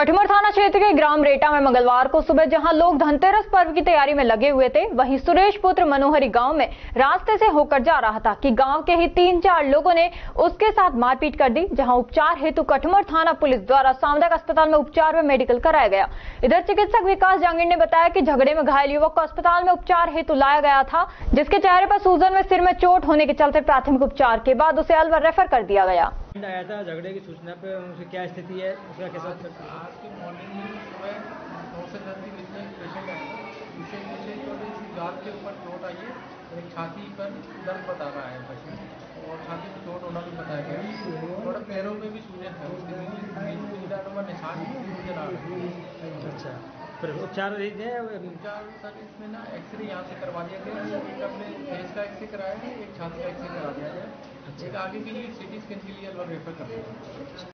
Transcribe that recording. कठमौर थाना क्षेत्र के ग्राम रेटा में मंगलवार को सुबह जहां लोग धनतेरस पर्व की तैयारी में लगे हुए थे, वहीं सुरेश पुत्र मनोहरी गांव में रास्ते से होकर जा रहा था कि गांव के ही 3-4 लोगों ने उसके साथ मारपीट कर दी, जहां उपचार हेतु कठमौर थाना पुलिस द्वारा सामुदायिक अस्पताल में उपचार में मेडिकल कराया गया। इधर चिकित्सक विकास जांगीर ने बताया कि झगड़े में घायल युवक को अस्पताल में उपचार हेतु लाया गया था, जिसके चेहरे पर सूजन में सिर में चोट होने के चलते प्राथमिक उपचार के बाद उसे अलवर रेफर कर दिया गया। आया था झगड़े की सूचना पे, उनकी क्या स्थिति है, उसका कैसा आज के मॉर्निंग में सुबह 9 से 10 जितने पेशेंट आए उनसे मुझे थोड़ी सी गाल के ऊपर चोट आई है और छाती पर दर्द बता रहा है पेशेंट, और छाती पर चोट होना भी बताया गया। थोड़ा पैरों में भी सूजन है, उसके बीच निशान मुझे रहा है। अच्छा, पर उपचार सर इसमें ना एक्सरे यहाँ से करवा दिया गया, हमने फेस का एक्सरे कराया है, एक छाती का एक्सरे करा दिया है, एक आगे के लिए सिटी स्कैन के लिए अलवर रेफर कर दिया।